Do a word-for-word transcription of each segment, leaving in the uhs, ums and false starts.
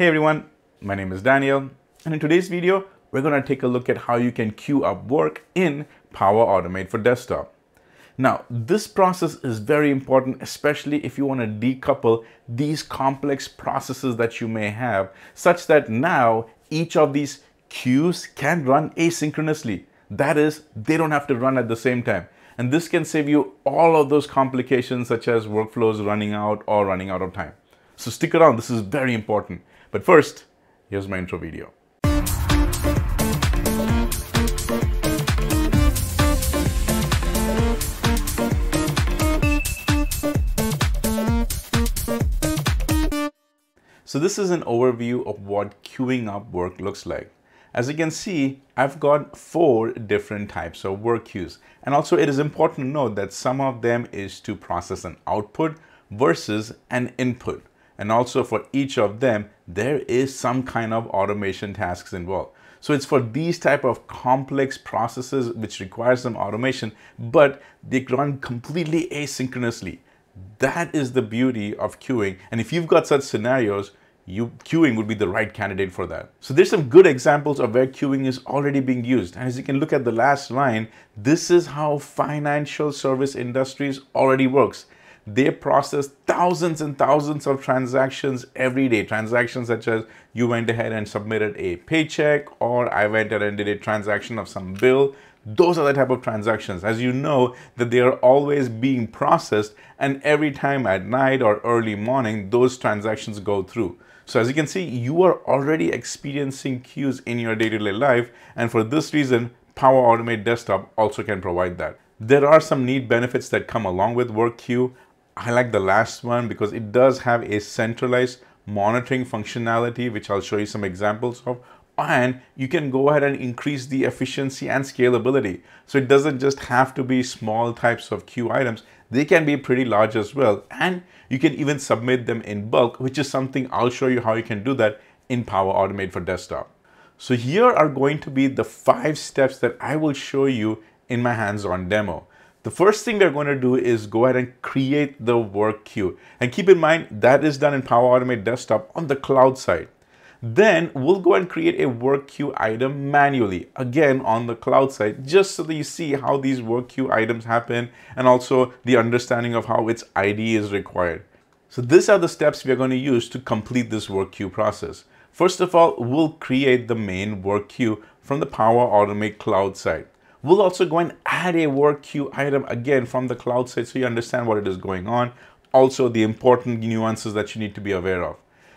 Hey everyone, my name is Daniel, and in today's video, we're going to take a look at how you can queue up work in Power Automate for Desktop. Now, this process is very important, especially if you want to decouple these complex processes that you may have, such that now each of these queues can run asynchronously. That is, they don't have to run at the same time. And this can save you all of those complications, such as workflows running out or running out of time. So stick around, this is very important. But first, here's my intro video. So this is an overview of what queuing up work looks like. As you can see, I've got four different types of work queues. And also it is important to note that some of them is to process an output versus an input. And also for each of them, there is some kind of automation tasks involved. So it's for these type of complex processes which require some automation, but they run completely asynchronously. That is the beauty of queuing. And if you've got such scenarios, you, queuing would be the right candidate for that. So there's some good examples of where queuing is already being used. And as you can look at the last line, this is how financial service industries already works. They process thousands and thousands of transactions every day. Transactions such as you went ahead and submitted a paycheck, or I went ahead and did a transaction of some bill. Those are the type of transactions. As you know, that they are always being processed, and every time at night or early morning, those transactions go through. So as you can see, you are already experiencing queues in your day-to-day life. And for this reason, Power Automate Desktop also can provide that. There are some neat benefits that come along with work queue. I like the last one because it does have a centralized monitoring functionality, which I'll show you some examples of, and you can go ahead and increase the efficiency and scalability. So it doesn't just have to be small types of queue items. They can be pretty large as well, and you can even submit them in bulk, which is something I'll show you how you can do that in Power Automate for Desktop. So here are going to be the five steps that I will show you in my hands-on demo. The first thing we're going to do is go ahead and create the work queue. And keep in mind that is done in Power Automate Desktop on the cloud side. Then we'll go and create a work queue item manually, again on the cloud side, just so that you see how these work queue items happen and also the understanding of how its I D is required. So these are the steps we're going to use to complete this work queue process. First of all, we'll create the main work queue from the Power Automate cloud side. We'll also go and add a work queue item again from the cloud side so you understand what it is going on. Also the important nuances that you need to be aware of.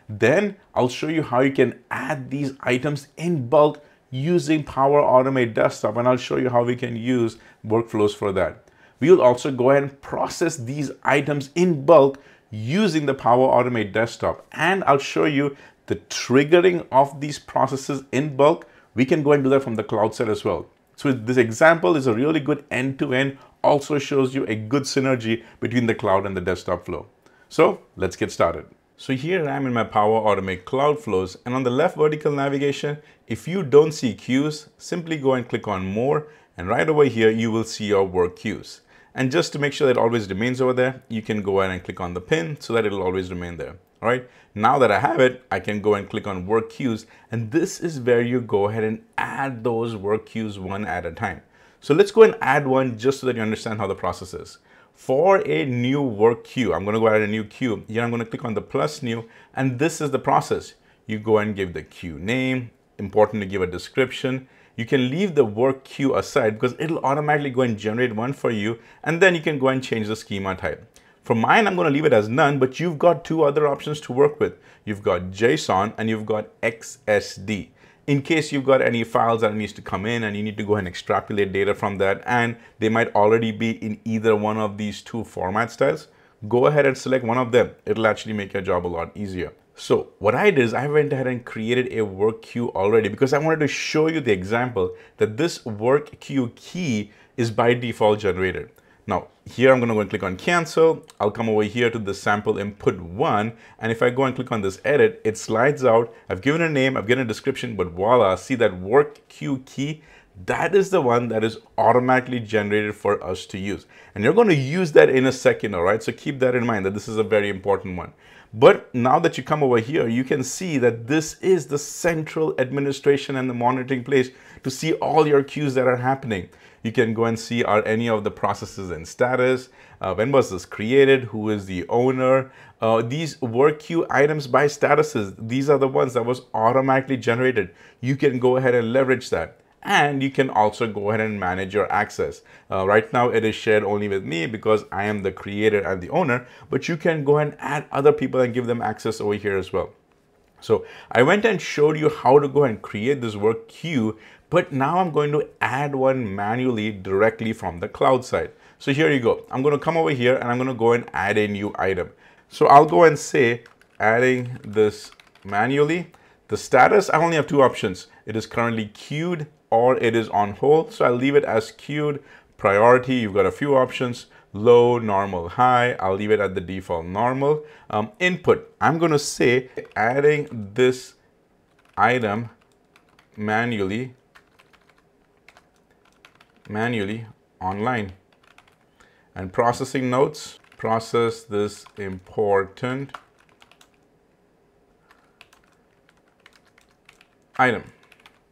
Then I'll show you how you can add these items in bulk using Power Automate Desktop, and I'll show you how we can use workflows for that. We will also go ahead and process these items in bulk using the Power Automate Desktop, and I'll show you the triggering of these processes in bulk. We can go and do that from the cloud side as well. So this example is a really good end-to-end, also shows you a good synergy between the cloud and the desktop flow. So let's get started. So here I am in my Power Automate Cloud Flows, and on the left vertical navigation, if you don't see queues, simply go and click on more, and right over here you will see your work queues. And just to make sure that it always remains over there, you can go ahead and click on the pin so that it'll always remain there. All right, now that I have it, I can go and click on work queues, and this is where you go ahead and add those work queues one at a time. So let's go and add one just so that you understand how the process is. For a new work queue, I'm gonna go add a new queue. Here I'm gonna click on the plus new, and this is the process. You go and give the queue name, important to give a description. You can leave the work queue aside because it'll automatically go and generate one for you, and then you can go and change the schema type. For mine, I'm going to leave it as none, but you've got two other options to work with. You've got JSON and you've got X S D. In case you've got any files that needs to come in and you need to go and extrapolate data from that, and they might already be in either one of these two format styles, go ahead and select one of them. It'll actually make your job a lot easier. So what I did is I went ahead and created a work queue already because I wanted to show you the example that this work queue key is by default generated. Now, here I'm going to go and click on cancel. I'll come over here to the sample input one. And if I go and click on this edit, it slides out. I've given a name, I've given a description, but voila, see that work queue key? That is the one that is automatically generated for us to use. And you're going to use that in a second, all right? So keep that in mind that this is a very important one. But now that you come over here, you can see that this is the central administration and the monitoring place to see all your queues that are happening. You can go and see are any of the processes in status, uh, when was this created, who is the owner. Uh, these work queue items by statuses, these are the ones that was automatically generated. You can go ahead and leverage that. And you can also go ahead and manage your access. Uh, right now it is shared only with me because I am the creator and the owner, but you can go and add other people and give them access over here as well. So I went and showed you how to go and create this work queue, but now I'm going to add one manually directly from the cloud side. So here you go. I'm going to come over here and I'm going to go and add a new item. So I'll go and say adding this manually. The status, I only have two options. It is currently queued or it is on hold. So I'll leave it as queued. Priority, you've got a few options. Low, normal, high. I'll leave it at the default normal. Um, input, I'm going to say adding this item manually, manually online. And processing notes, process this important item,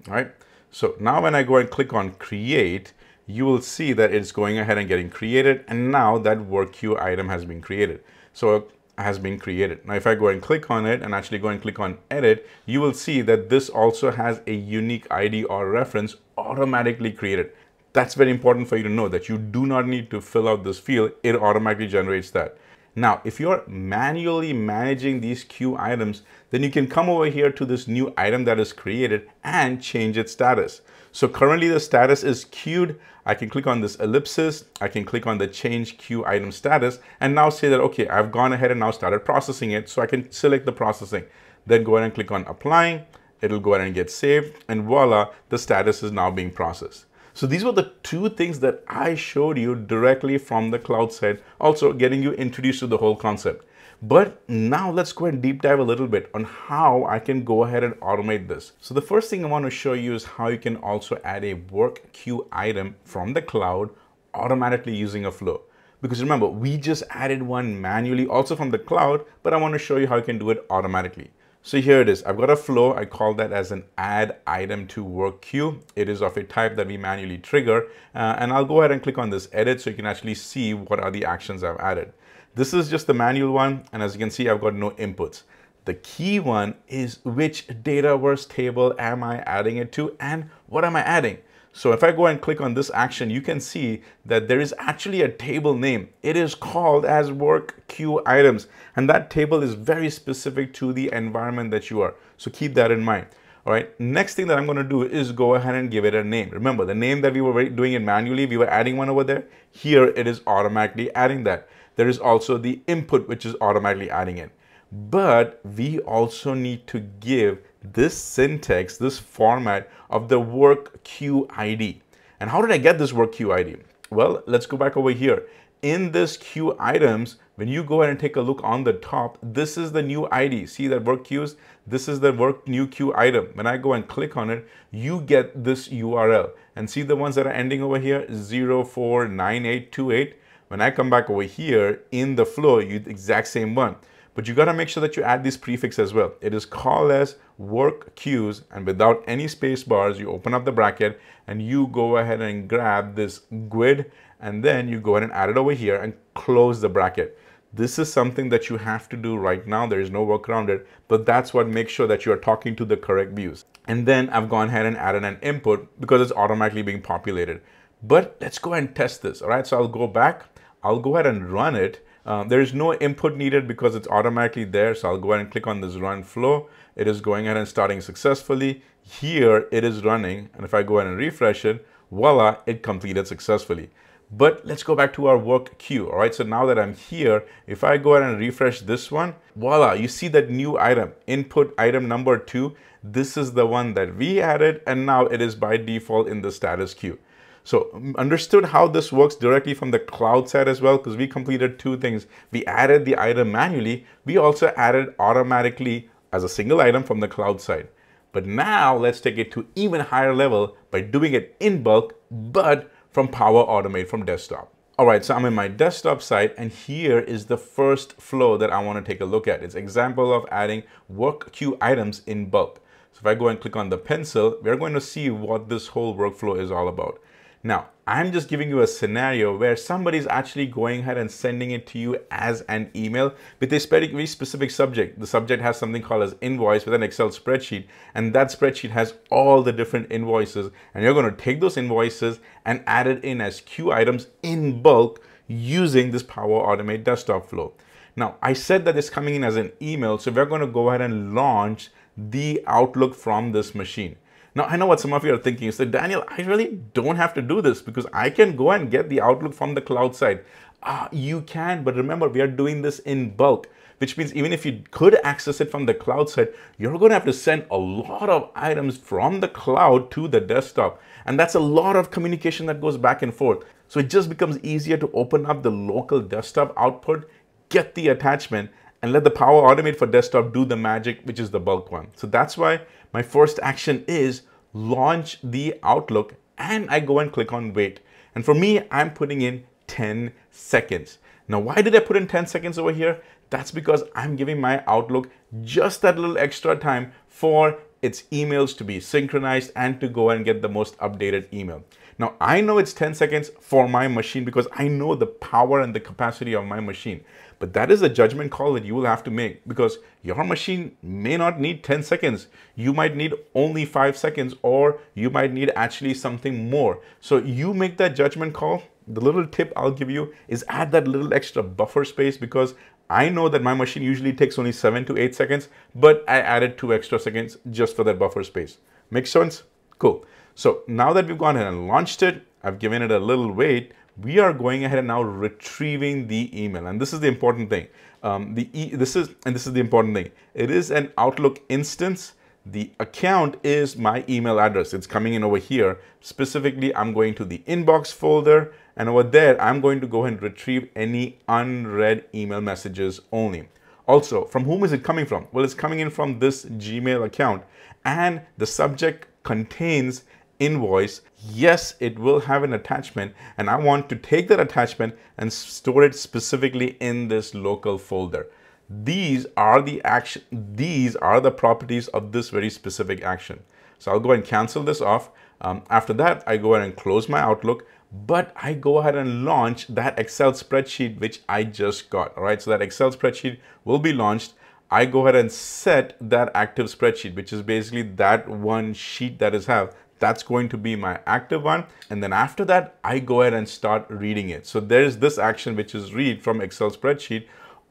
all right? So now when I go and click on create, you will see that it's going ahead and getting created. And now that work queue item has been created. So it has been created. Now, if I go and click on it and actually go and click on edit, you will see that this also has a unique I D or reference automatically created. That's very important for you to know that you do not need to fill out this field. It automatically generates that. Now, if you're manually managing these queue items, then you can come over here to this new item that is created and change its status. So currently the status is queued. I can click on this ellipsis. I can click on the change queue item status and now say that, okay, I've gone ahead and now started processing it. So I can select the processing, then go ahead and click on applying. It'll go ahead and get saved and voila, the status is now being processed. So these were the two things that I showed you directly from the cloud side, also getting you introduced to the whole concept. But now let's go and deep dive a little bit on how I can go ahead and automate this. So the first thing I want to show you is how you can also add a work queue item from the cloud automatically using a flow. Because remember, we just added one manually also from the cloud, but I want to show you how you can do it automatically. So here it is. I've got a flow. I call that as an add item to work queue. It is of a type that we manually trigger. Uh, and I'll go ahead and click on this edit so you can actually see what are the actions I've added. This is just the manual one. And as you can see, I've got no inputs. The key one is which Dataverse table am I adding it to and what am I adding? So if I go and click on this action, you can see that there is actually a table name. It is called as work queue items. And that table is very specific to the environment that you are. So keep that in mind. All right. Next thing that I'm going to do is go ahead and give it a name. Remember the name that we were doing it manually. We were adding one over there. Here it is automatically adding that. There is also the input, which is automatically adding it. But we also need to give this syntax, this format of the work queue I D. And how did I get this work queue I D? Well, let's go back over here. In this queue items, when you go ahead and take a look on the top, this is the new I D. See that work queues? This is the work new queue item. When I go and click on it, you get this U R L. And see the ones that are ending over here, zero four nine eight two eight. When I come back over here in the flow, you the exact same one. But you got to make sure that you add this prefix as well. It is called as work queues and without any space bars, you open up the bracket and you go ahead and grab this GUID and then you go ahead and add it over here and close the bracket. This is something that you have to do right now. There is no workaround it, but that's what makes sure that you are talking to the correct views. And then I've gone ahead and added an input because it's automatically being populated. But let's go ahead and test this. All right, so I'll go back. I'll go ahead and run it. Um, there is no input needed because it's automatically there. So I'll go ahead and click on this run flow. It is going ahead and starting successfully. Here it is running. And if I go ahead and refresh it, voila, it completed successfully. But let's go back to our work queue. All right. So now that I'm here, if I go ahead and refresh this one, voila, you see that new item, input item number two. This is the one that we added. And now it is by default in the status queue. So understood how this works directly from the cloud side as well, because we completed two things. We added the item manually. We also added automatically as a single item from the cloud side. But now let's take it to even higher level by doing it in bulk, but from Power Automate from desktop. All right, so I'm in my desktop site, and here is the first flow that I want to take a look at. It's example of adding work queue items in bulk. So if I go and click on the pencil, we're going to see what this whole workflow is all about. Now, I'm just giving you a scenario where somebody's actually going ahead and sending it to you as an email with a very specific subject. The subject has something called as invoice with an Excel spreadsheet, and that spreadsheet has all the different invoices, and you're going to take those invoices and add it in as queue items in bulk using this Power Automate Desktop flow. Now, I said that it's coming in as an email, so we're going to go ahead and launch the Outlook from this machine. Now, I know what some of you are thinking is that, Daniel, I really don't have to do this because I can go and get the Outlook from the cloud side. Ah, you can, but remember, we are doing this in bulk, which means even if you could access it from the cloud side, you're going to have to send a lot of items from the cloud to the desktop. And that's a lot of communication that goes back and forth. So it just becomes easier to open up the local desktop output, get the attachment, and let the Power Automate for Desktop do the magic, which is the bulk one. So that's why my first action is launch the Outlook, and I go and click on wait. And for me, I'm putting in ten seconds. Now, why did I put in ten seconds over here? That's because I'm giving my Outlook just that little extra time for its emails to be synchronized and to go and get the most updated email. Now, I know it's ten seconds for my machine because I know the power and the capacity of my machine. But that is a judgment call that you will have to make because your machine may not need ten seconds. You might need only five seconds, or you might need actually something more. So you make that judgment call. The little tip I'll give you is add that little extra buffer space because I know that my machine usually takes only seven to eight seconds, but I added two extra seconds just for that buffer space. Makes sense? Cool. So now that we've gone ahead and launched it, I've given it a little wait, we are going ahead and now retrieving the email. And this is the important thing. Um, the e this is And this is the important thing. It is an Outlook instance. The account is my email address. It's coming in over here. Specifically, I'm going to the inbox folder, and over there, I'm going to go ahead and retrieve any unread email messages only. Also, from whom is it coming from? Well, it's coming in from this Gmail account, and the subject contains invoice. Yes, it will have an attachment, and I want to take that attachment and store it specifically in this local folder. These are the action, these are the properties of this very specific action. So I'll go and cancel this off. Um, after that, I go ahead and close my Outlook, but I go ahead and launch that Excel spreadsheet, which I just got. All right, so that Excel spreadsheet will be launched. I go ahead and set that active spreadsheet, which is basically that one sheet that is have. That's going to be my active one. And then after that, I go ahead and start reading it. So there's this action, which is read from Excel spreadsheet.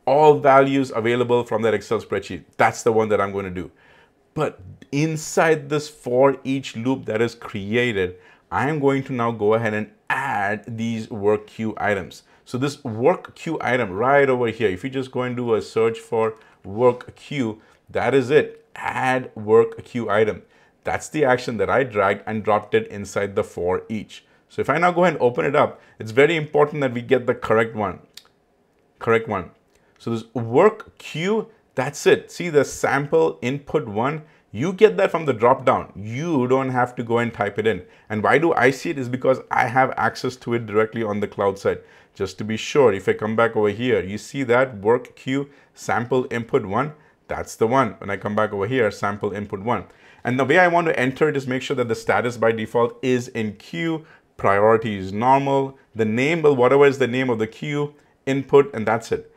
All values available from that Excel spreadsheet. That's the one that I'm going to do. But inside this for each loop that is created, I'm going to now go ahead and add these work queue items. So this work queue item right over here, if you just go and do a search for work queue, that is it. Add work queue item. That's the action that I dragged and dropped it inside the for each. So if I now go ahead and open it up, it's very important that we get the correct one. Correct one. So this work queue, that's it. See the sample input one, you get that from the drop down. You don't have to go and type it in. And why do I see it is because I have access to it directly on the cloud side. Just to be sure, if I come back over here, you see that work queue sample input one, that's the one. When I come back over here, sample input one. And the way I want to enter it is make sure that the status by default is in queue, priority is normal, the name, well, whatever is the name of the queue, input, and that's it.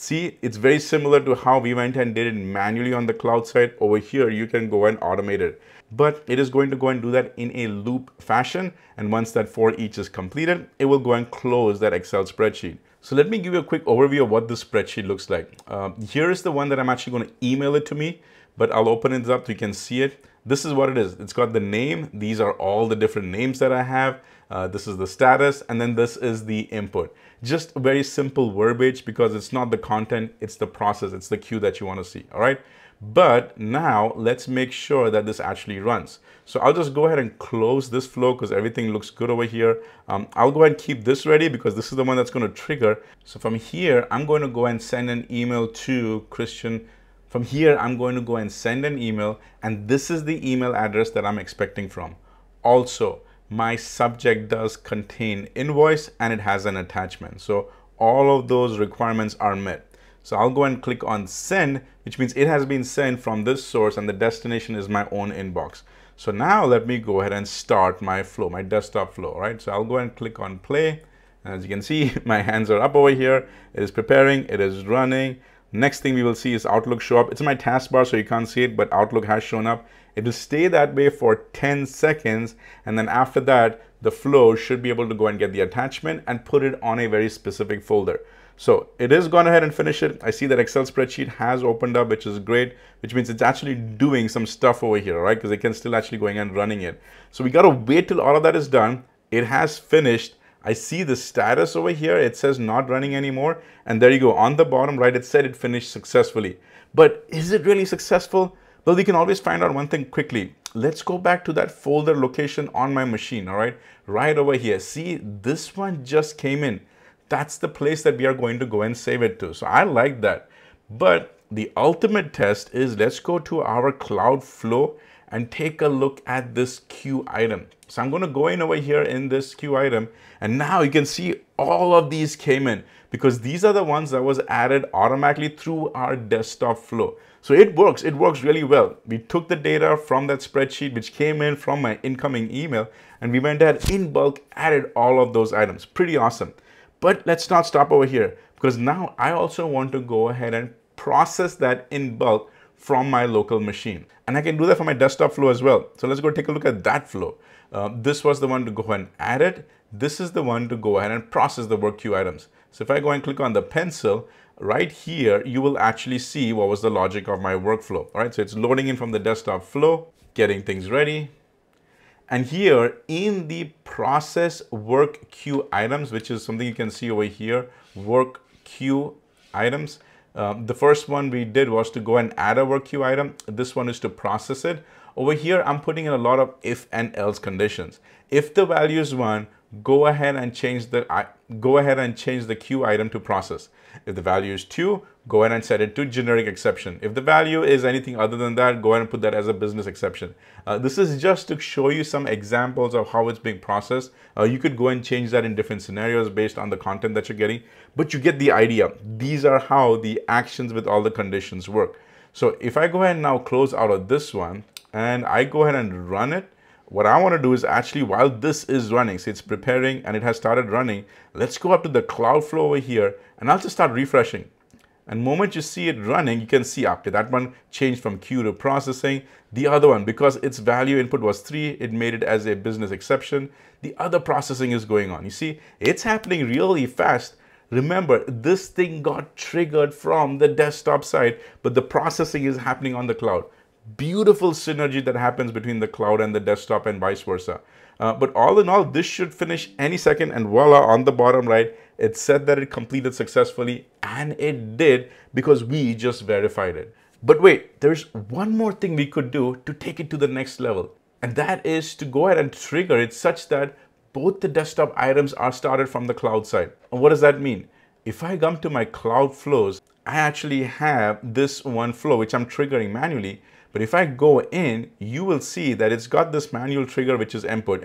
See, it's very similar to how we went and did it manually on the cloud side. Over here, you can go and automate it. But it is going to go and do that in a loop fashion. And once that for each is completed, it will go and close that Excel spreadsheet. So let me give you a quick overview of what this spreadsheet looks like. Uh, here is the one that I'm actually going to email it to me, but I'll open it up so you can see it. This is what it is. It's got the name. These are all the different names that I have. Uh, this is the status, and then this is the input. Just very simple verbiage because it's not the content, it's the process, it's the queue that you want to see, all right? But now let's make sure that this actually runs. So I'll just go ahead and close this flow because everything looks good over here. Um, I'll go ahead and keep this ready because this is the one that's going to trigger. So from here, I'm going to go and send an email to Christian. From here, I'm going to go and send an email, and this is the email address that I'm expecting from. Also, my subject does contain invoice and it has an attachment. So all of those requirements are met. So I'll go and click on send, which means it has been sent from this source and the destination is my own inbox. So now let me go ahead and start my flow, my desktop flow, right? So I'll go and click on play. And as you can see, my hands are up over here. It is preparing, it is running. Next thing we will see is Outlook show up. It's in my taskbar, so you can't see it, but Outlook has shown up. It will stay that way for ten seconds. And then after that, the flow should be able to go and get the attachment and put it on a very specific folder. So it is gone ahead and finished it. I see that Excel spreadsheet has opened up, which is great, which means it's actually doing some stuff over here, right? Because it can still actually going and running it. So we got to wait till all of that is done. It has finished. I see the status over here. It says not running anymore. And there you go. On the bottom, right, it said it finished successfully. But is it really successful? Well, we can always find out one thing quickly. Let's go back to that folder location on my machine, all right? Right over here. See, this one just came in. That's the place that we are going to go and save it to. So I like that. But the ultimate test is let's go to our cloud flow and take a look at this queue item. So I'm going to go in over here in this queue item. And now you can see all of these came in because these are the ones that was added automatically through our desktop flow. So it works. It works really well. We took the data from that spreadsheet, which came in from my incoming email, and we went ahead in bulk, added all of those items. Pretty awesome. But let's not stop over here because now I also want to go ahead and process that in bulk from my local machine. And I can do that for my desktop flow as well. So let's go take a look at that flow. Uh, this was the one to go ahead and add it. This is the one to go ahead and process the work queue items. So if I go and click on the pencil right here, you will actually see what was the logic of my workflow. All right, so it's loading in from the desktop flow, getting things ready. And here in the process work queue items, which is something you can see over here, work queue items. Uh, the first one we did was to go and add a work queue item. This one is to process it. Over here, I'm putting in a lot of if and else conditions. If the value is one, go ahead and change the I, go ahead and change the queue item to process. If the value is two, go ahead and set it to generic exception. If the value is anything other than that, go ahead and put that as a business exception. Uh, this is just to show you some examples of how it's being processed. Uh, you could go and change that in different scenarios based on the content that you're getting, but you get the idea. These are how the actions with all the conditions work. So if I go ahead and now close out of this one and I go ahead and run it, what I want to do is actually while this is running, so it's preparing and it has started running, let's go up to the cloud flow over here and I'll just start refreshing. And moment you see it running, you can see after that one changed from queue to processing. The other one, because its value input was three, it made it as a business exception. The other processing is going on. You see, it's happening really fast. Remember, this thing got triggered from the desktop side, but the processing is happening on the cloud. Beautiful synergy that happens between the cloud and the desktop and vice versa. Uh, but all in all, this should finish any second and voila, on the bottom right, it said that it completed successfully and it did because we just verified it. But wait, there's one more thing we could do to take it to the next level. And that is to go ahead and trigger it such that both the desktop items are started from the cloud side. And what does that mean? If I come to my cloud flows, I actually have this one flow, which I'm triggering manually. But if I go in, you will see that it's got this manual trigger, which is input.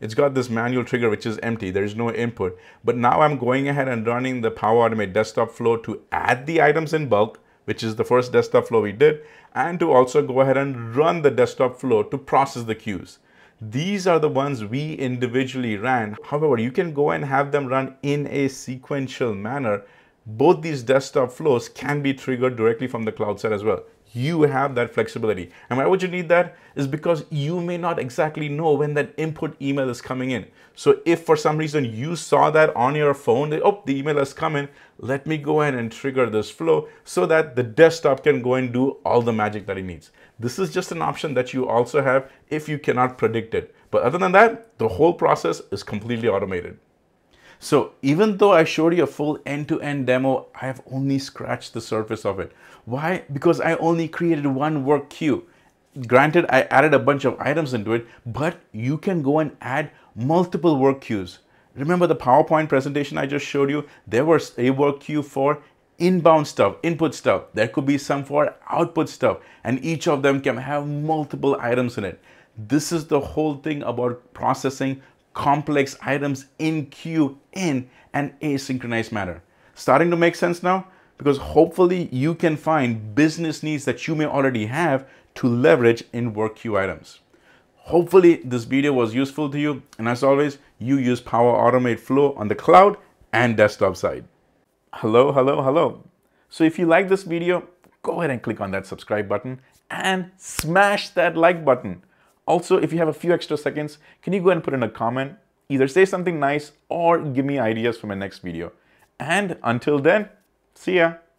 It's got this manual trigger, which is empty. There is no input. But now I'm going ahead and running the Power Automate Desktop flow to add the items in bulk, which is the first desktop flow we did, and to also go ahead and run the desktop flow to process the queues. These are the ones we individually ran. However, you can go and have them run in a sequential manner. Both these desktop flows can be triggered directly from the cloud side as well. You have that flexibility. And why would you need that? Is because you may not exactly know when that input email is coming in. So if for some reason you saw that on your phone, that, oh, the email has come in, let me go ahead and trigger this flow so that the desktop can go and do all the magic that it needs. This is just an option that you also have if you cannot predict it. But other than that, the whole process is completely automated. So even though I showed you a full end-to-end demo, I have only scratched the surface of it. Why? Because I only created one work queue. Granted, I added a bunch of items into it, but you can go and add multiple work queues. Remember the PowerPoint presentation I just showed you? There was a work queue for inbound stuff, input stuff. There could be some for output stuff, and each of them can have multiple items in it. This is the whole thing about processing complex items in queue in an asynchronous manner. Starting to make sense now? Because hopefully you can find business needs that you may already have to leverage in work queue items. Hopefully this video was useful to you. And as always, you use Power Automate Flow on the cloud and desktop side. Hello, hello, hello. So if you like this video, go ahead and click on that subscribe button and smash that like button. Also, if you have a few extra seconds, can you go ahead and put in a comment? Either say something nice or give me ideas for my next video. And until then, see ya.